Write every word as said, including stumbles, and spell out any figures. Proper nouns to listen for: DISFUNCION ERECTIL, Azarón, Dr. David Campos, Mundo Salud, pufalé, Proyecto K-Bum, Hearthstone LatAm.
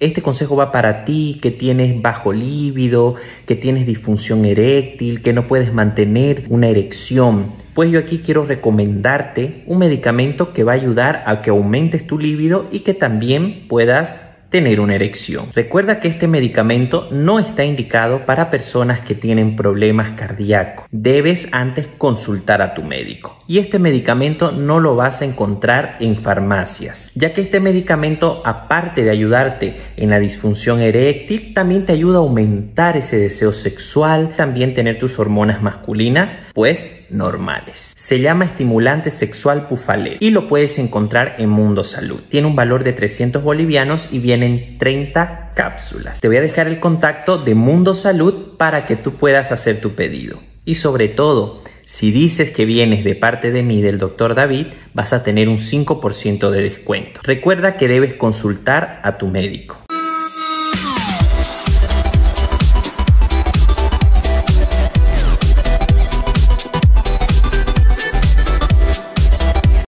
Este consejo va para ti que tienes bajo líbido, que tienes disfunción eréctil, que no puedes mantener una erección. Pues yo aquí quiero recomendarte un medicamento que va a ayudar a que aumentes tu líbido y que también puedas tener una erección. Recuerda que este medicamento no está indicado para personas que tienen problemas cardíacos. Debes antes consultar a tu médico. Y este medicamento no lo vas a encontrar en farmacias, ya que este medicamento, aparte de ayudarte en la disfunción eréctil, también te ayuda a aumentar ese deseo sexual, también tener tus hormonas masculinas, pues normales. Se llama estimulante sexual pufalé y lo puedes encontrar en Mundo Salud. Tiene un valor de trescientos bolivianos y viene en treinta cápsulas. Te voy a dejar el contacto de Mundo Salud para que tú puedas hacer tu pedido. Y sobre todo, si dices que vienes de parte de mí, del doctor David, vas a tener un cinco por ciento de descuento. Recuerda que debes consultar a tu médico.